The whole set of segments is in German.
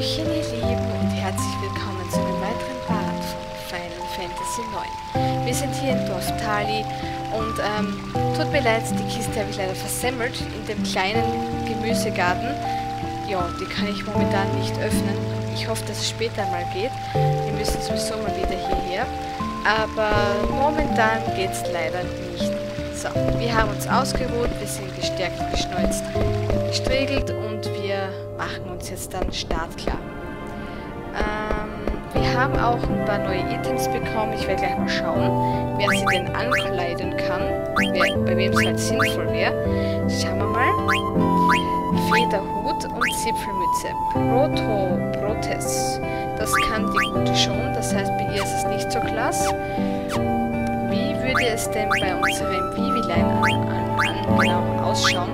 Hallöchen, ihr Lieben, und herzlich willkommen zu einem weiteren Part von Final Fantasy IX. Wir sind hier in Dorf Thali und tut mir leid, die Kiste habe ich leider versemmelt in dem kleinen Gemüsegarten. Ja, die kann ich momentan nicht öffnen. Ich hoffe, dass es später mal geht. Wir müssen sowieso mal wieder hierher. Aber momentan geht es leider nicht. So, wir haben uns ausgeruht, wir sind gestärkt, geschneuzt, gestriegelt und wir machen uns jetzt dann startklar. Wir haben auch ein paar neue Items bekommen. Ich werde gleich mal schauen, wer sie denn ankleiden kann, bei wem es halt sinnvoll wäre. Schauen wir mal. Federhut und Zipfelmütze. Protes. Das kann die Gute schon, das heißt, bei ihr ist es nicht so klasse. Wie würde es denn bei unserem Vivi-Lein genau ausschauen?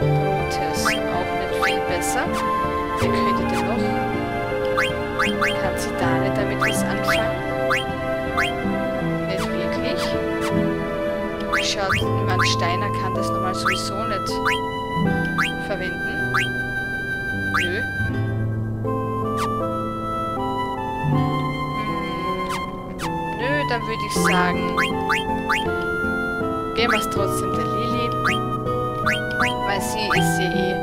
Protes, auch nicht viel besser. Wer könnte denn noch? Kann Zidane damit was anfangen? Nicht wirklich. Schaut, man Steiner kann das normal sowieso nicht verwenden. Nö. Nö, dann würde ich sagen, geben wir es trotzdem der Lili, weil sie ist ja eh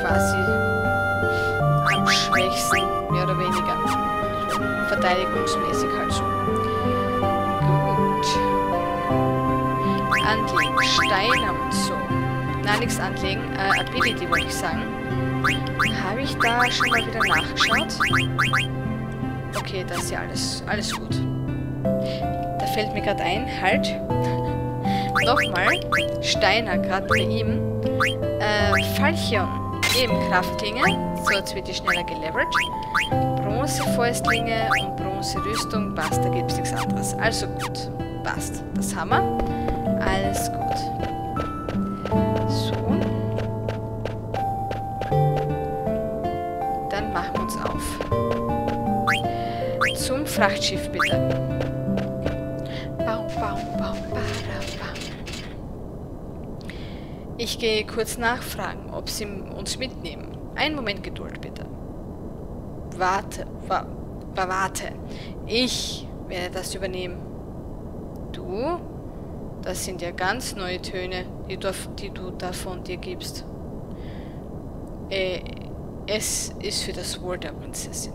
quasi am schwächsten, mehr oder weniger, verteidigungsmäßig halt so. Gut. Anlegen, Steiner und so. Na, nichts anlegen, Ability wollte ich sagen. Habe ich da schon mal wieder nachgeschaut? Okay, das ist ja alles gut. Da fällt mir gerade ein, halt. Nochmal, Steiner, gerade bei ihm. Falchion, eben Kraftlinge. So, jetzt wird die schneller gelevelt. Bronzefäustlinge und Bronzerüstung, passt, da gibt es nichts anderes. Also gut, passt. Das haben wir. Alles gut. Zum Frachtschiff bitte. Ich gehe kurz nachfragen, ob sie uns mitnehmen. Einen Moment Geduld bitte. Warte. Ich werde das übernehmen. Du? Das sind ja ganz neue Töne, die du da von dir gibst. Es ist für das Wohl der Prinzessin.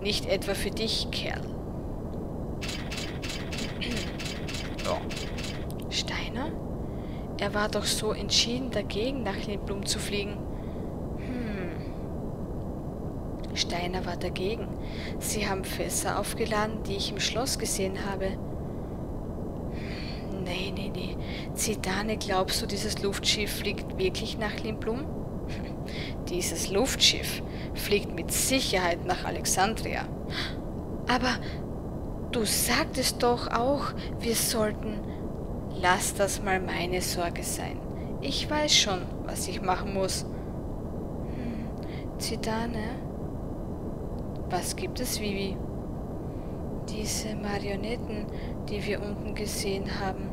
Nicht etwa für dich, Kerl. Ja. Steiner? Er war doch so entschieden dagegen, nach Lindblum zu fliegen. Steiner war dagegen. Sie haben Fässer aufgeladen, die ich im Schloss gesehen habe. Nee. Zidane, glaubst du, dieses Luftschiff fliegt wirklich nach Lindblum? Dieses Luftschiff fliegt mit Sicherheit nach Alexandria. Aber du sagtest doch auch, wir sollten... Lass das mal meine Sorge sein. Ich weiß schon, was ich machen muss. Zidane? Was gibt es, Vivi? Diese Marionetten, die wir unten gesehen haben,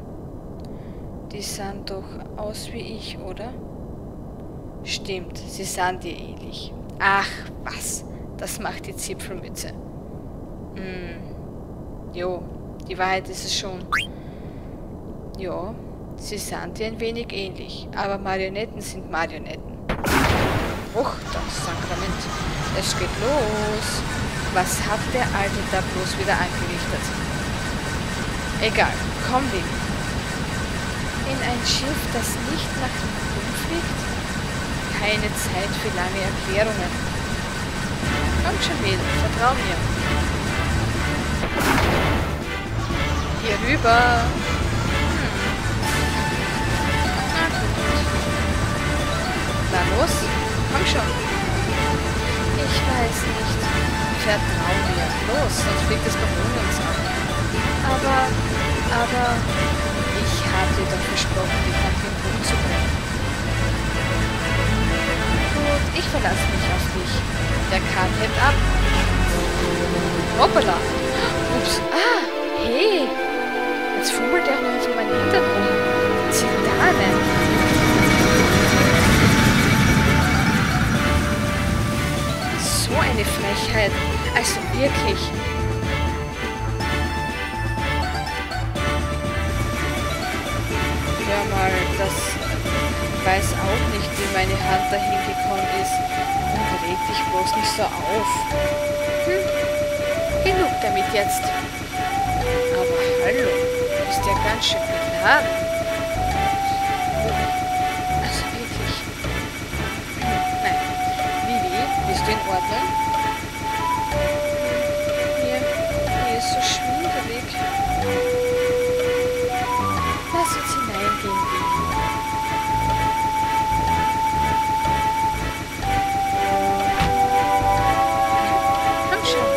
die sahen doch aus wie ich, oder? Stimmt, sie sahen dir ähnlich. Ach, was? Das macht die Zipfelmütze. Jo, die Wahrheit ist es schon. Jo, sie sahen dir ein wenig ähnlich. Aber Marionetten sind Marionetten. Och, das Sakrament. Es geht los. Was hat der Alte da bloß wieder angerichtet? Egal, komm hin. In ein Schiff, das nicht nach oben fliegt? Keine Zeit für lange Erklärungen. Komm schon, Mädel, vertrau mir. Hier rüber. Na gut. Na los, komm schon. Ich weiß nicht. Vertrau mir. Los, sonst fliegt es doch ohne uns ab. Aber, ich habe dir doch versprochen, dich nach dem Punkt zu bringen. Ich verlasse mich auf dich. Der Kahn hebt ab. Hoppala. Ups. Ah, hey. Jetzt fummelt er noch in meinen Hintergrund. Zidane. Möglichkeit. Also wirklich. Ja, mal, das weiß auch nicht, wie meine Hand dahin gekommen ist. Und reg dich bloß nicht so auf. Hm, genug damit jetzt. Aber hallo, du bist ja ganz schön geladen. In Ordnung. Mir ist so schwindelig. Lass uns hineingehen, Vivi. Komm schon.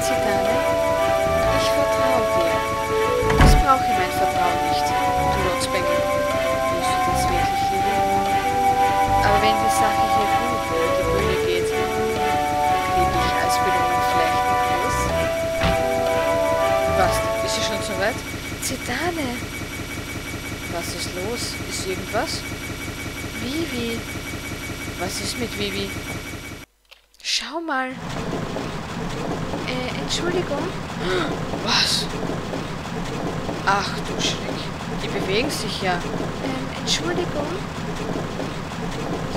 Zidane, ich vertraue dir. Ich brauche mein Vertrauen nicht, du Lotzbengel. Wenn die Sache hier gut über die Bühne geht, kriege ich als Belohnung vielleicht einen Kuss. Was? Ist sie schon so weit? Zidane! Was ist los? Ist irgendwas? Vivi! Was ist mit Vivi? Schau mal! Entschuldigung? Was? Ach du Schreck! Die bewegen sich ja! Entschuldigung?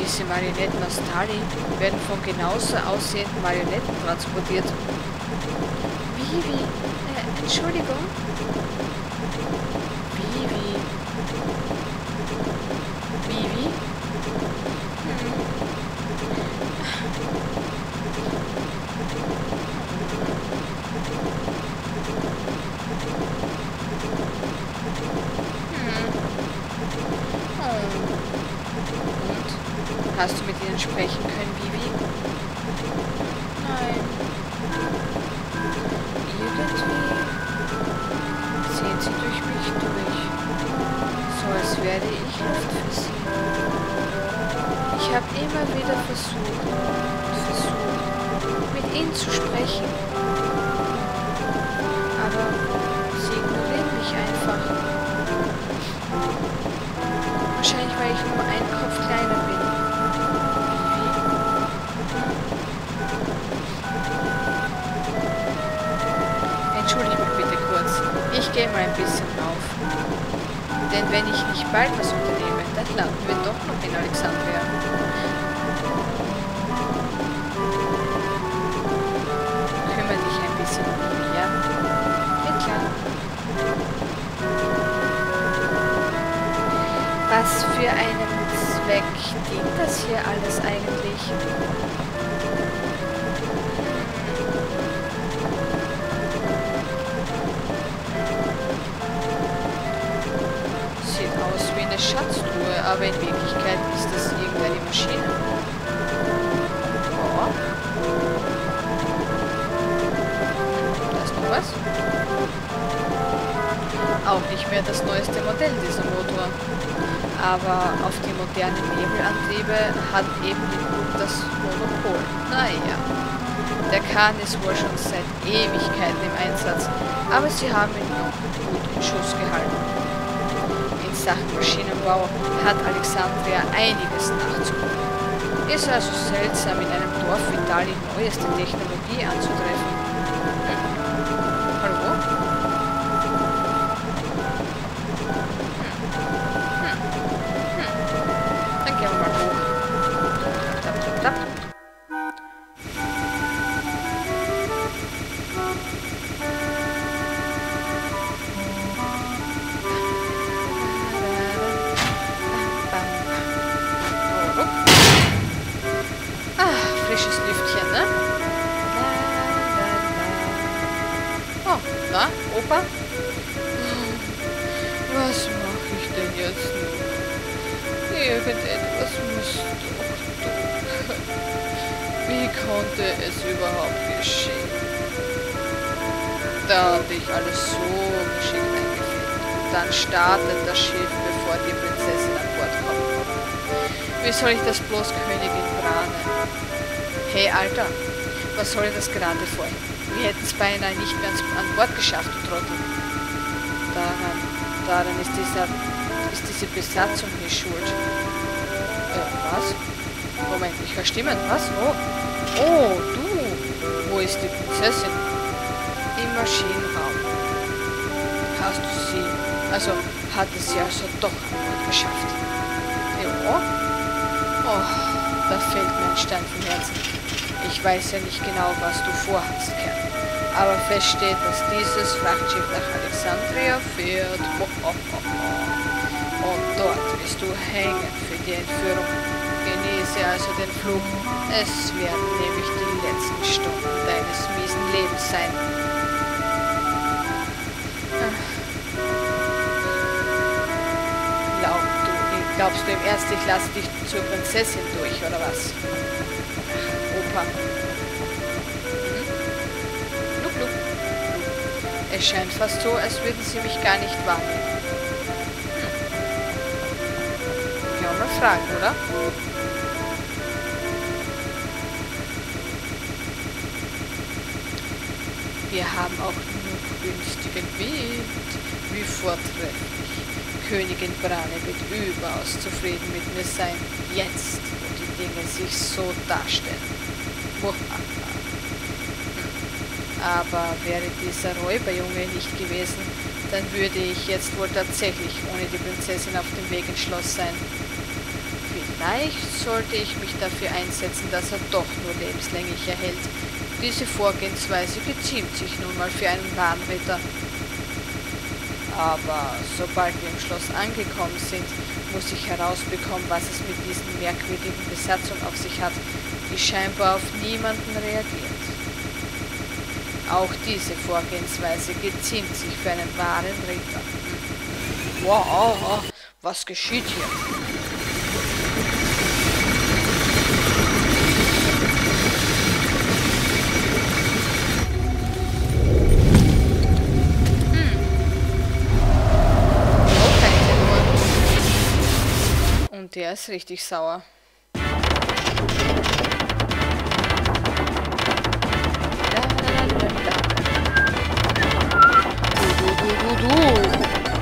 Diese Marionetten aus Dali werden von genauso aussehenden Marionetten transportiert. Vivi, Entschuldigung? Vivi. Vivi? Hast du mit ihnen sprechen können, Vivi? Nein. Irgendwie sehen sie durch mich durch. So als werde ich Luft für sie. Ich habe immer wieder versucht, mit ihnen zu sprechen. Aber sie ignorieren mich einfach. Wahrscheinlich, weil ich nur einen Kopf kleiner bin. Entschuldige mich bitte kurz. Ich gehe mal ein bisschen auf. Denn wenn ich nicht bald was unternehme, dann landen wir doch noch in Alexandria. Kümmere dich ein bisschen um mich, ja? Ja, klar. Was für einen Zweck dient das hier alles eigentlich? Eine Schatztruhe, aber in Wirklichkeit ist das irgendeine Maschine. Oh. Da ist noch was. Auch nicht mehr das neueste Modell dieser Motor. Aber auf die modernen Nebelantriebe hat eben Lindblum das Monopol. Naja. Der Kahn ist wohl schon seit Ewigkeiten im Einsatz, aber sie haben ihn noch gut in Schuss gehalten. Sachen Maschinenbau hat Alexandria einiges nachzuholen. Ist also seltsam, in einem Dorf wie Dali neueste Technologie anzutreffen. Hallo? Dann gehen wir mal hoch. Tap, tap, tap. Na, Opa? Was mache ich denn jetzt nun? Irgendetwas muss doch tun. Wie konnte es überhaupt geschehen? Da hatte ich alles so geschickt eingefädelt. Dann startet das Schiff, bevor die Prinzessin an Bord kommt. Wie soll ich das bloß Königin Brahne? Hey, Alter, was soll das gerade vorhin? Wir hätten es beinahe nicht mehr an Bord geschafft, du Trottel. Daran ist diese Besatzung hier schuld. Was? Moment, ich verstehe mein was? Oh. Oh, du. Wo ist die Prinzessin? Im Maschinenraum. Hast du sie? Also, hat es ja schon doch gut geschafft. Ja. Oh, da fällt mir ein Stein vom Herzen. Ich weiß ja nicht genau, was du vorhast, Kerl. Aber fest steht, dass dieses Frachtschiff nach Alexandria fährt. Oh, oh, oh, oh. Und dort wirst du hängen für die Entführung. Genieße also den Flug. Es werden nämlich die letzten Stunden deines miesen Lebens sein. Glaubst du im Ernst, ich lasse dich zur Prinzessin durch, oder was? Opa. Lup, lup. Es scheint fast so, als würden sie mich gar nicht wahrnehmen. Ich kann mal fragen, oder? Wir haben auch nur günstigen Wind. Wie vortrefflich. Königin Brahne wird überaus zufrieden mit mir sein. Jetzt, wo die Dinge sich so darstellen. Aber wäre dieser Räuberjunge nicht gewesen, dann würde ich jetzt wohl tatsächlich ohne die Prinzessin auf dem Weg ins Schloss sein. Vielleicht sollte ich mich dafür einsetzen, dass er doch nur lebenslänglich erhält. Diese Vorgehensweise geziemt sich nun mal für einen Bahnritter. Aber sobald wir im Schloss angekommen sind, muss ich herausbekommen, was es mit diesen merkwürdigen Besatzungen auf sich hat, die scheinbar auf niemanden reagiert. Auch diese Vorgehensweise geziemt sich für einen wahren Ritter. Wow, was geschieht hier? Der ist richtig sauer. Du.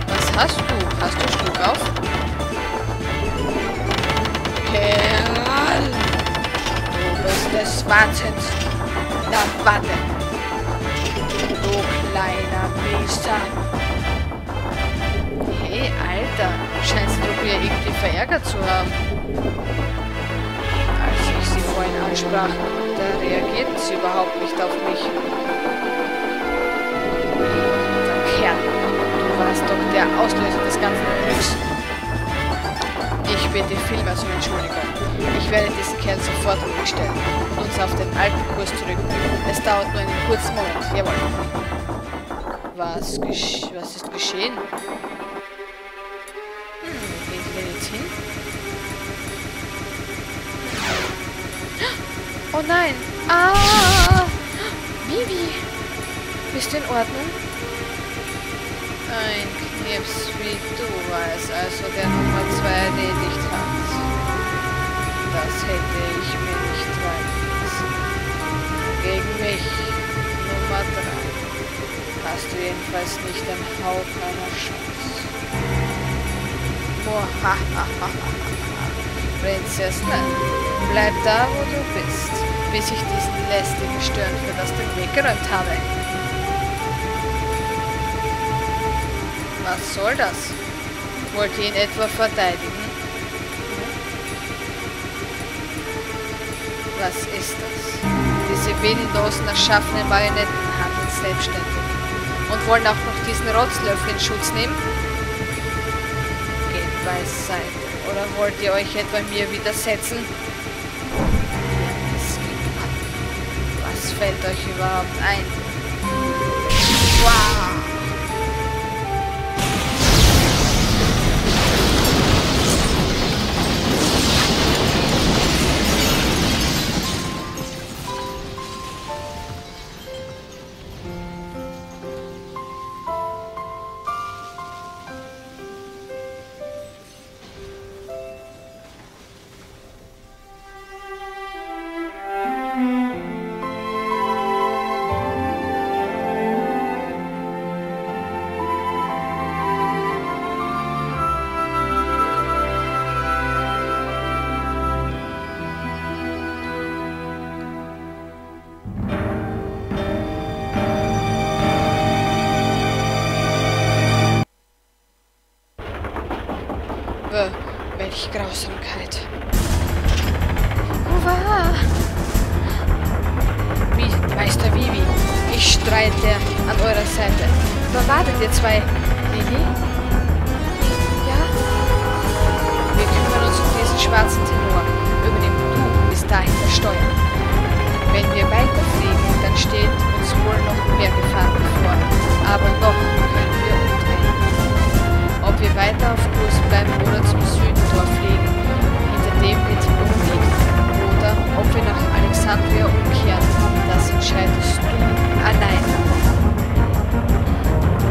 Was hast du? Hast du Schluck auf? Kerl! Du bist des Wartens. Na, warte. Du kleiner Biester. Hey, Alter, scheinst du mir irgendwie verärgert zu haben. Als ich sie vorhin ansprach, da reagierten sie überhaupt nicht auf mich. Kerl, du warst doch der Auslöser des ganzen Glücks. Ich bitte vielmals um Entschuldigung. Ich werde diesen Kerl sofort umstellen und uns auf den alten Kurs zurückbringen. Es dauert nur einen kurzen Moment. Jawohl. Was ist geschehen? Oh nein! Ah! Vivi! Bist du in Ordnung? Ein Knips wie du weißt, also der Nummer 2 erledigt hat. Das hätte ich mir nicht reinlassen. Gegen mich, Nummer 3. Hast du jedenfalls nicht den Hauch einer Chance. Prinzessin! Bleib da, wo du bist, bis ich diesen lästigen Störenfried aus dem Weg geräumt habe. Was soll das? Wollt ihr ihn etwa verteidigen? Was ist das? Diese willenlosen, erschaffenen Marionetten handeln selbstständig. Und wollen auch noch diesen Rotzlöffel in Schutz nehmen? Geht beiseite. Oder wollt ihr euch etwa mir widersetzen? Was fällt euch überhaupt ein? Wow. Welch Grausamkeit. Hurra! Meister Vivi, ich streite an eurer Seite. Wartet ihr zwei, Lili? Ja? Wir kümmern uns um diesen schwarzen Tenor. Übernimm du bis dahin das Steuer. Wenn wir weiterfliegen, dann steht uns wohl noch mehr Gefahr bevor. Aber noch können wir umdrehen. Ob wir weiter auf Kurs bleiben oder zum Südentor fliegen, hinter dem Lindblum liegt, oder ob wir nach Alexandria umkehren, das entscheidest du alleine.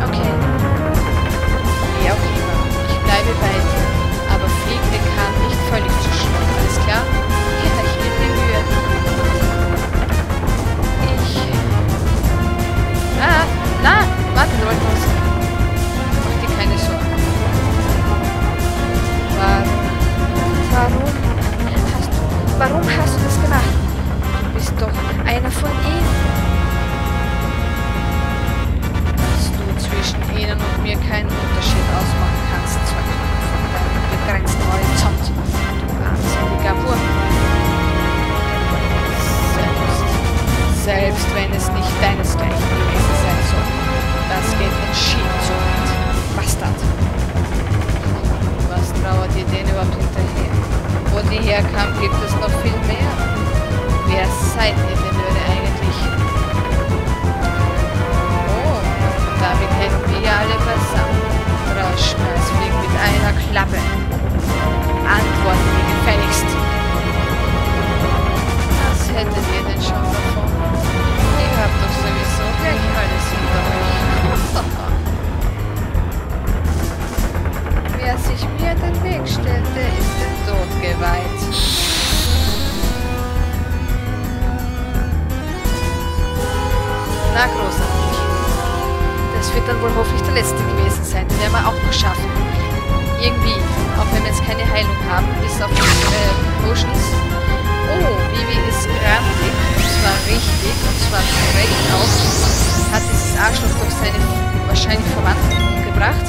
Okay. Wie auch immer, ich bleibe bei dir. Aber fliegende kann nicht völlig zu schwach, alles klar? Ja, ich bin bemüht. Ah, na, warte, du wolltest was. Mach dir keine Sorgen. Warum hast du das gemacht? Du bist doch einer von ihnen. Dass du zwischen ihnen und mir keinen Unterschied ausmachen kannst, zwar knapp von deinem begrenzten Horizont. Du armseliger Wurm. Selbst wenn es nicht deinesgleichen gewesen sein soll. Das geht entschieden so weit. Bastard. Was trauert ihr denn überhaupt hinterher? Wo die herkam, gibt es noch viel mehr. Wer seid ihr denn würde eigentlich? Oh, damit hätten wir ja alle versammelt. Raschmals fliegt mit einer Klappe. Antworten mir gefälligst. Was hättet ihr denn schon davon? Ihr habt doch sowieso gleich alles hinter euch. Wer sich mir den Weg stellte, ist dem Tod geweiht. Na, großartig. Das wird dann wohl hoffentlich der letzte gewesen sein. Den werden wir auch noch schaffen. Irgendwie. Auch wenn wir jetzt keine Heilung haben, bis auf Potions. Oh, Vivi ist grantig, und zwar richtig, und zwar direkt auf. Hat dieses Arschloch durch seine wahrscheinlich Verwandten umgebracht.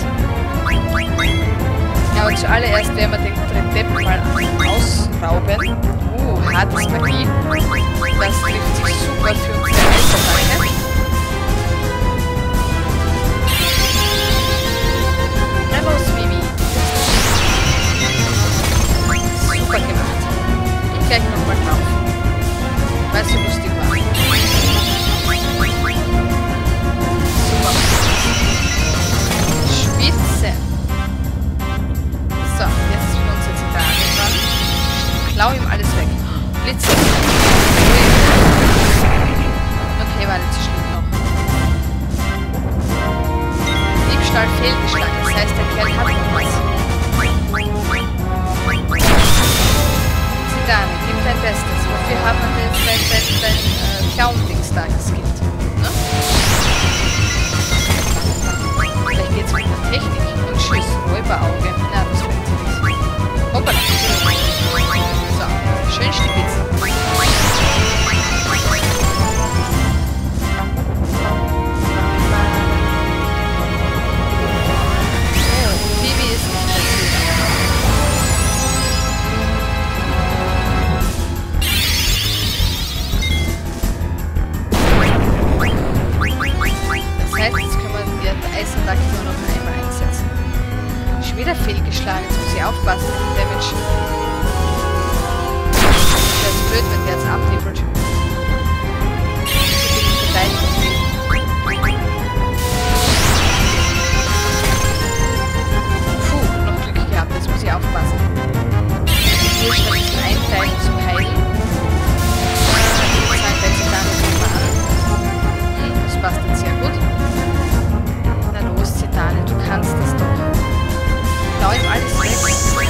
Aber zuallererst werden wir den Treppen mal ausrauben. Oh, hartes Papier. Das trifft sich super für unsere Eisenbeine. Na los, Vivi. Super gemacht. Gleich nochmal drauf. Weil es so lustig war. Super. Spitze. So, jetzt sind unsere Zitane dran. Ich klau ihm alles weg. Blitze. Okay, warte, sie schlägt noch. Diebstahl fehlgeschlagen. Das heißt, der Kerl hat noch was. Zitane. Dein Bestes. Und wir haben dein Clown-Dings da geskippt. Ne? Vielleicht geht's mit der Technik und Schuss. Räuberauge. Na, das bringt sie nicht. Hoppala. So, schön stibitzen. Oh, Vivi ist nicht wieder fehlgeschlagen, jetzt muss ich aufpassen mit dem Damage. Das ist blöd, wenn der jetzt abnebelt. Puh, noch Glück gehabt, jetzt muss ich aufpassen. Hier stand ich einteilen zum Heilen. Ich würde sagen, wenn sie damit nochmal an. Das passt jetzt sehr gut. Na los, Zidane, du kannst das doch. Läuft alles weg. Ich würde sagen,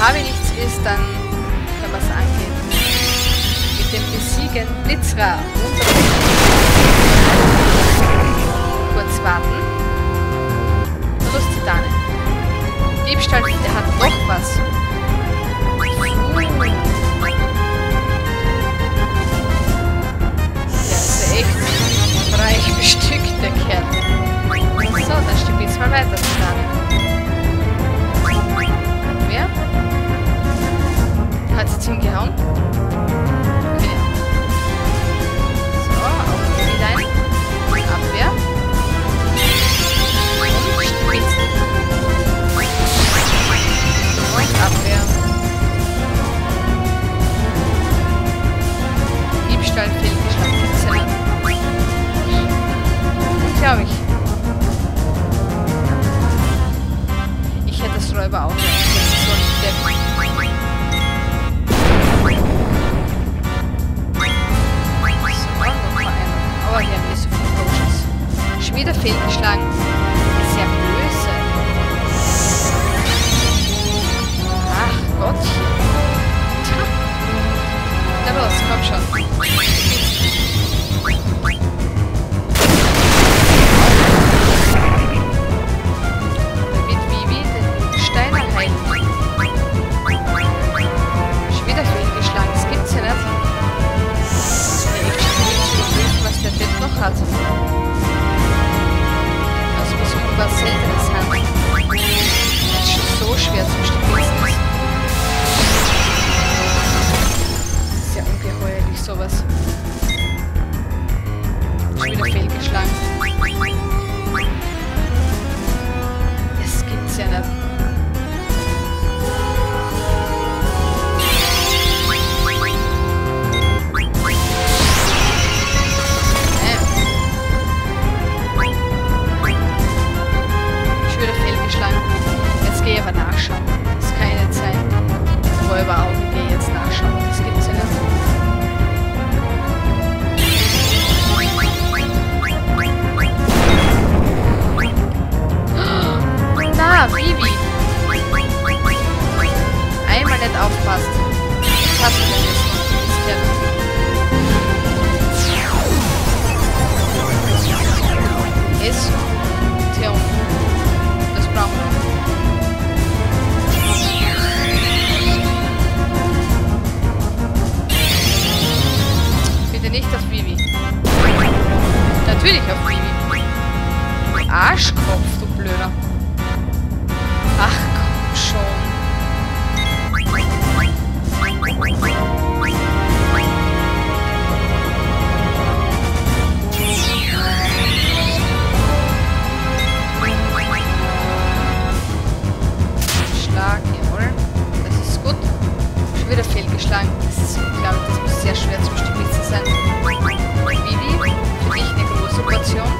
Harvey nichts ist, dann können wir es angehen. Mit dem besiegenden Blitzrad. Kurz warten. Los, Zidane. Diebstahl, der hat noch was. Der ist ja echt reich bestückt, der Kerl. So, dann stimmt jetzt mal weiter, Zidane. Wer? Hat sie jetzt hingehauen? Abwehr. Diebstahl, Fehlgeschlag, Kitzel. Glaube ich. Ich hätte das Räuber auch. Das ist so ein Depp. So, nochmal einer. Aber hier haben wir so viele Coaches. Schon wieder fehlgeschlagen. Ist ja böse. Gottchen. Na los, komm schon. Da wird Vivi den Steiner heilen. Schon wieder fehlgeschlagen, das gibt's ja nicht. Ich will was der Wind noch hat. Das muss irgendwas Seltenes sein. Das ist schon so schwer zu stabilisieren. Ungeheuerlich sowas. Schon wieder fehlgeschlagen. Das gibt's ja nicht. Schon wieder fehlgeschlagen. Jetzt gehe ich aber nachschauen. Das ist keine Zeit. Räuberaugen gehe jetzt nachschauen. Das gibt's ja nicht. Vivi! Einmal nicht aufpasst. Das hast du denn jetzt noch. Ist so. Das brauchen wir. Bitte nicht auf Vivi. Natürlich auf Vivi. Du Arschkopf, du Blöder. Ach, komm schon. Schlag, jawohl. Das ist gut. Schon wieder fehlgeschlagen. Das ist, glaube ich, das muss sehr schwer zu bestimmen sein. Vivi, für dich eine große Portion.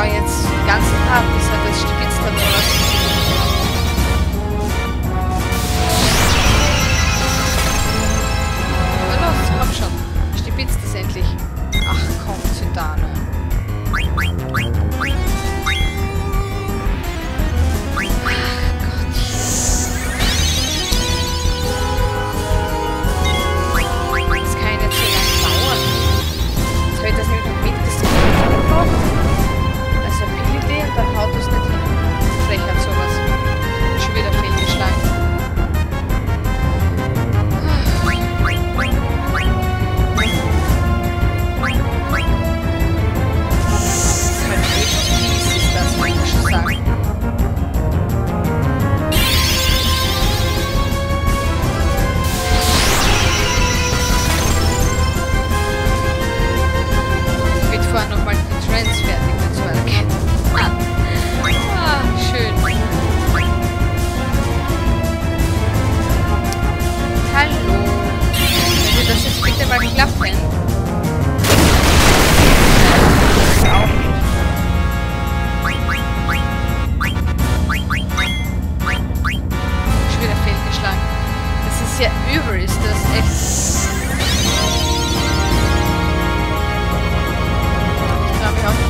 Jetzt den ganzen Tag, bis er das spitzt hat. Na los, komm schon. Stipitzt es endlich. Ach komm, Zidane. Ach Gott. Das kann ja nicht so lange dauern. Jetzt wird das nämlich noch mitgesetzt. Dann haut es nicht hin. Frechheit.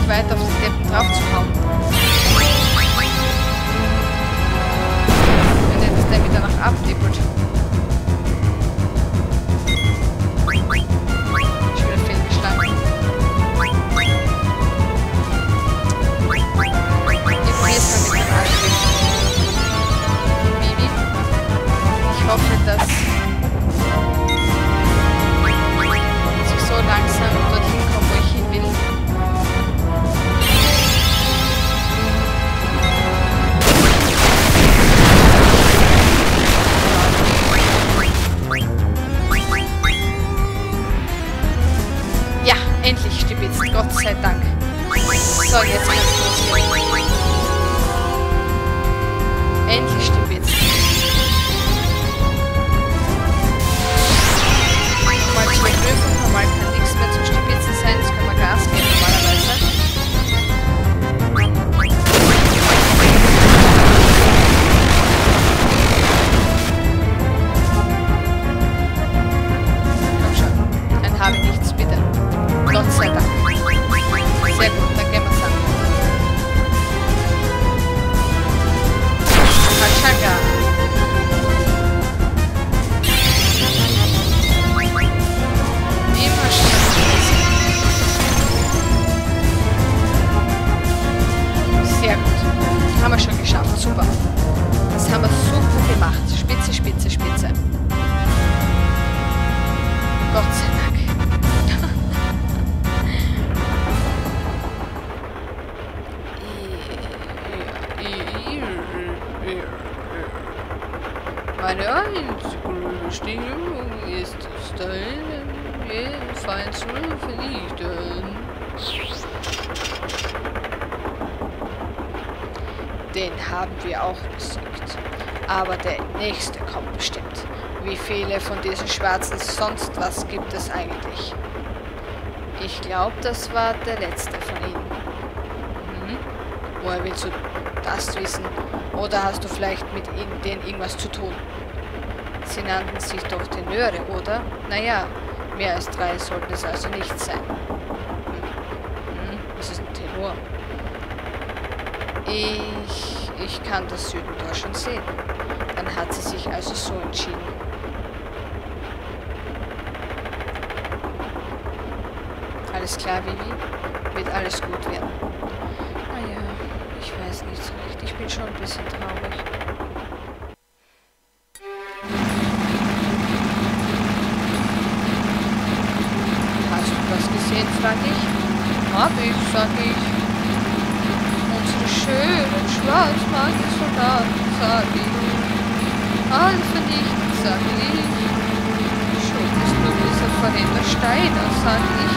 weiter auf die Deppen draufzuhauen. Wenn er das Deppen danach abnippelt. Ich bin fehlgeschlagen. Jetzt wird es mit dem Arsch. Vivi. Ich hoffe, dass ich so langsam dorthin komme, wo ich hin will. Endlich stimmt jetzt, Gott sei Dank. So, jetzt kann ich losgehen. Endlich stimmt jetzt. Nochmal zwei Prüfungen, normal kann nichts mehr zum Stipitzen sein, das kann man Gas geben normalerweise. Gott sei Dank. Sehr gut, dann gehen wir es an. Hachaga. Immer schön. Sehr gut. Haben wir schon geschafft. Super. Das haben wir super gemacht. Spitze, spitze, spitze. Gott sei Dank. Meine einzige Bestimmung ist Steiner jedenfalls nur vernichten. Den haben wir auch besiegt. Aber der nächste kommt bestimmt. Wie viele von diesen schwarzen sonst was gibt es eigentlich? Ich glaube, das war der letzte von ihnen. Woher willst du das wissen? Oder hast du vielleicht mit denen irgendwas zu tun? Sie nannten sich doch Tenöre, oder? Naja, mehr als 3 sollten es also nicht sein. Was ist ein Tenor? Ich kann das Südentor schon sehen. Dann hat sie sich also so entschieden. Alles klar, Vivi? Wird alles gut werden. Naja, ich weiß nicht so richtig. Ich bin schon ein bisschen traurig. Hast du das gesehen, frag ich? Hab ich, sag ich. Unsere schönen schwarz-magischen Soldaten, sag ich. Alles vernichten, sag ich. Schuld ist nur dieser verräter Steiner, sag ich.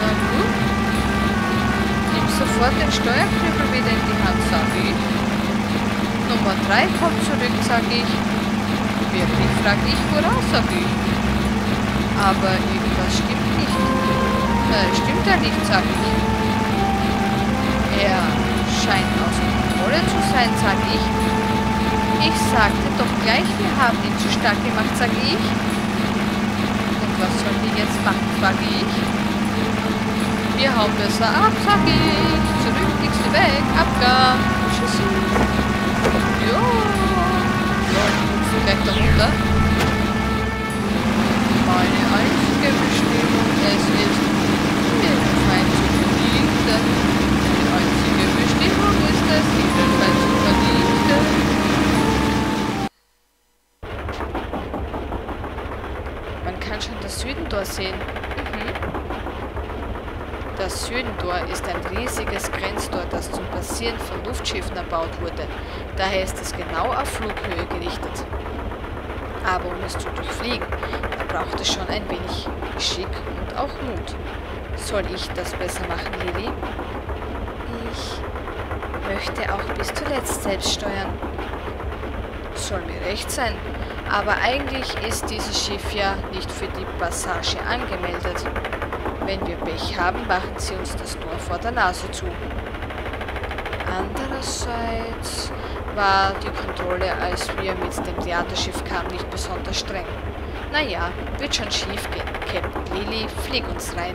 Na gut. Sofort den Steuerknüppel wieder in die Hand, sage ich. Nummer 3 kommt zurück, sage ich. Wirklich, frage ich, woraus, sage ich. Aber irgendwas stimmt nicht. Stimmt ja nicht, sage ich. Er scheint außer Kontrolle zu sein, sage ich. Ich sagte doch gleich, wir haben ihn zu stark gemacht, sage ich. Und was sollen die jetzt machen, frage ich. Wir hauen besser ab, sag ich. Zurück, nächste weg, Abgang. Tschüssi. Jo. Vielleicht da runter. Meine einzige Bestimmung ist, mir fein zu verdienen. Die einzige Bestimmung ist es, mir fein zu verdienen. Man kann schon das Südentor sehen. Das Südentor ist ein riesiges Grenztor, das zum Passieren von Luftschiffen erbaut wurde. Daher ist es genau auf Flughöhe gerichtet. Aber um es zu durchfliegen, da braucht es schon ein wenig Geschick und auch Mut. Soll ich das besser machen, Lili? Ich möchte auch bis zuletzt selbst steuern. Soll mir recht sein, aber eigentlich ist dieses Schiff ja nicht für die Passage angemeldet. Wenn wir Pech haben, machen sie uns das Tor vor der Nase zu. Andererseits war die Kontrolle, als wir mit dem Theaterschiff kamen, nicht besonders streng. Naja, wird schon schief gehen. Captain Lili, flieg uns rein.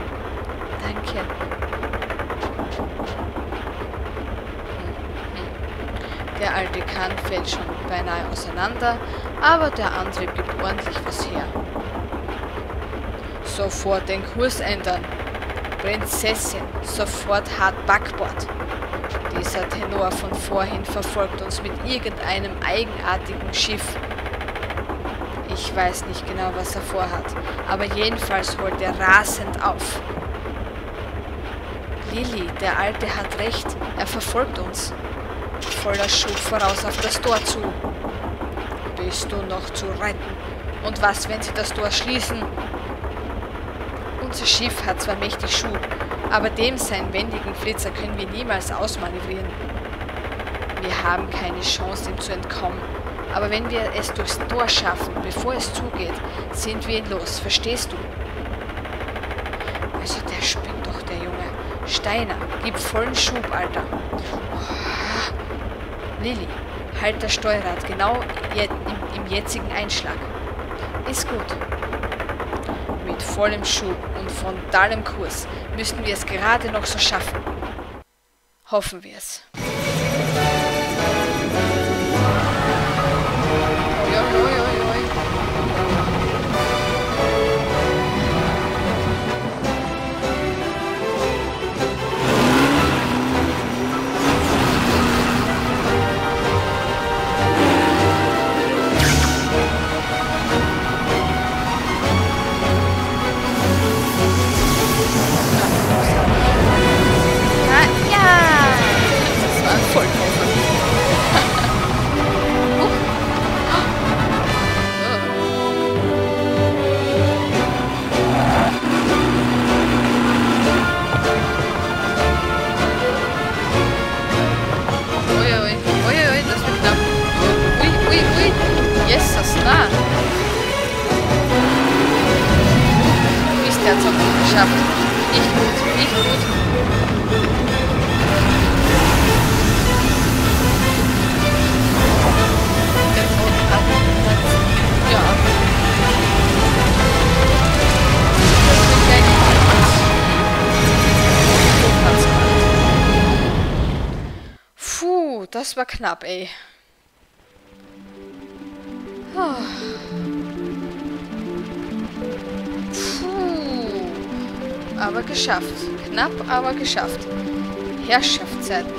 Danke. Der alte Kahn fällt schon beinahe auseinander, aber der Antrieb gibt ordentlich was her. Sofort den Kurs ändern. Prinzessin, sofort hart Backbord. Dieser Tenor von vorhin verfolgt uns mit irgendeinem eigenartigen Schiff. Ich weiß nicht genau, was er vorhat, aber jedenfalls holt er rasend auf. Lili, der Alte hat recht, er verfolgt uns. Voller Schub voraus auf das Tor zu. Bist du noch zu retten? Und was, wenn sie das Tor schließen? Unser Schiff hat zwar mächtig Schub, aber dem seinen wendigen Flitzer können wir niemals ausmanövrieren. Wir haben keine Chance, ihm zu entkommen. Aber wenn wir es durchs Tor schaffen, bevor es zugeht, sind wir ihn los, verstehst du? Also der spinnt doch, der Junge. Steiner, gib vollen Schub, Alter. Oh. Lili, halt das Steuerrad genau im jetzigen Einschlag. Ist gut. Mit vollem Schub und frontalem Kurs müssten wir es gerade noch so schaffen. Hoffen wir es. Das war knapp, ey. Oh. Puh. Aber geschafft. Knapp, aber geschafft. Herrschaftszeiten.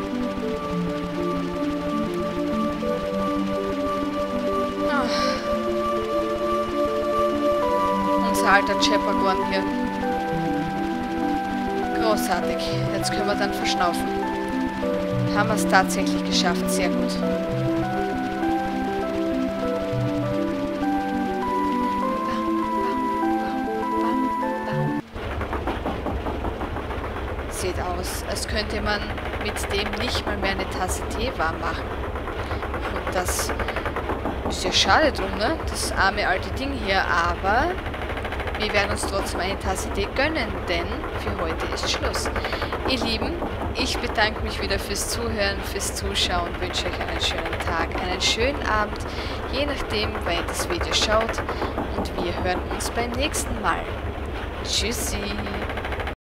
Oh. Unser alter Chepagorn hier. Großartig. Jetzt können wir dann verschnaufen. Haben wir es tatsächlich geschafft. Sehr gut. Sieht aus, als könnte man mit dem nicht mal mehr eine Tasse Tee warm machen. Und das ist ja schade drum, ne? Das arme alte Ding hier. Aber wir werden uns trotzdem eine Tasse Tee gönnen, denn für heute ist Schluss. Ihr Lieben, ich bedanke mich wieder fürs Zuhören, fürs Zuschauen, wünsche euch einen schönen Tag, einen schönen Abend, je nachdem, wann ihr das Video schaut. Und wir hören uns beim nächsten Mal. Tschüssi!